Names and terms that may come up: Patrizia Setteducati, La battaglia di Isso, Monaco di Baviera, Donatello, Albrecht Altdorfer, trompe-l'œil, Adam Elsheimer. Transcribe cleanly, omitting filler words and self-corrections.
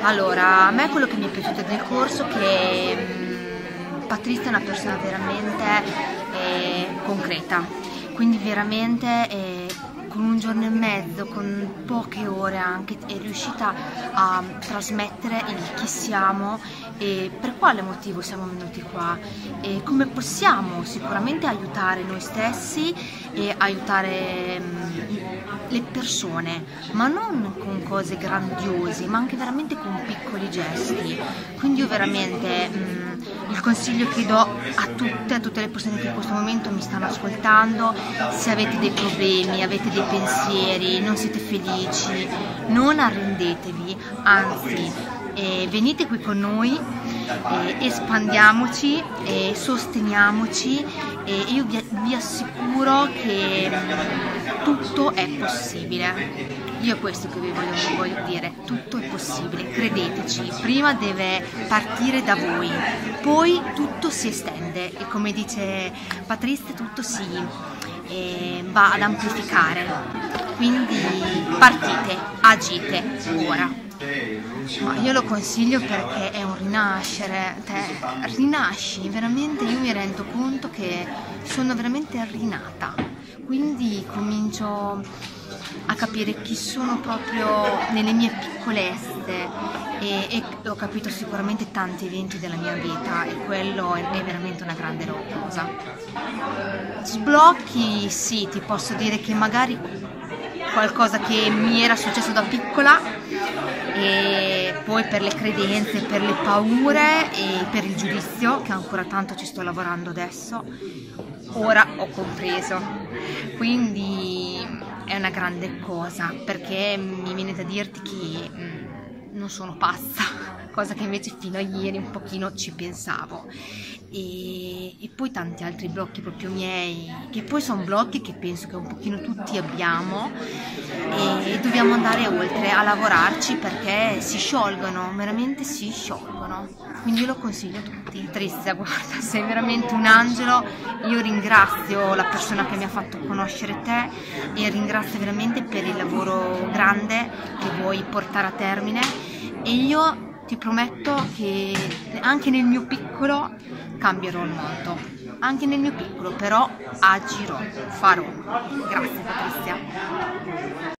Allora, a me quello che mi è piaciuto del corso è che Patrizia è una persona veramente concreta, quindi veramente con un giorno e mezzo, con poche ore anche, è riuscita a trasmettere il chi siamo e per quale motivo siamo venuti qua e come possiamo sicuramente aiutare noi stessi e aiutare le persone, ma non con cose grandiose, ma anche veramente con piccoli gesti. Quindi io veramente il consiglio che do a tutte le persone che in questo momento mi stanno ascoltando: se avete dei problemi, avete dei pensieri, non siete felici, non arrendetevi, anzi venite qui con noi, espandiamoci, sosteniamoci, e io vi assicuro che tutto è possibile. Io è questo che vi voglio dire: tutto è possibile, credeteci. Prima deve partire da voi, poi tutto si estende e, come dice Patrizia, tutto si va ad amplificare. Quindi partite, agite ora. Ma io lo consiglio perché è un rinascere, rinasci, veramente. Io mi rendo conto che sono veramente rinata, quindi comincio a capire chi sono proprio nelle mie piccolezze e ho capito sicuramente tanti eventi della mia vita, e quello è veramente una grande cosa. Sblocchi, sì, ti posso dire che magari qualcosa che mi era successo da piccola, e poi per le credenze, per le paure e per il giudizio, che ancora tanto ci sto lavorando adesso, ora ho compreso. Quindi è una grande cosa, perché mi viene da dirti che non sono pazza, cosa che invece fino a ieri un pochino ci pensavo. E poi tanti altri blocchi proprio miei, che poi sono blocchi che penso che un pochino tutti abbiamo, e dobbiamo andare oltre a lavorarci, perché si sciolgono, veramente si sciolgono. Quindi io lo consiglio a tutti. Patrizia, guarda, sei veramente un angelo. Io ringrazio la persona che mi ha fatto conoscere te e ringrazio veramente per il lavoro grande che vuoi portare a termine, e io ti prometto che anche nel mio piccolo cambierò il mondo, anche nel mio piccolo, però agirò, farò. Grazie Patrizia.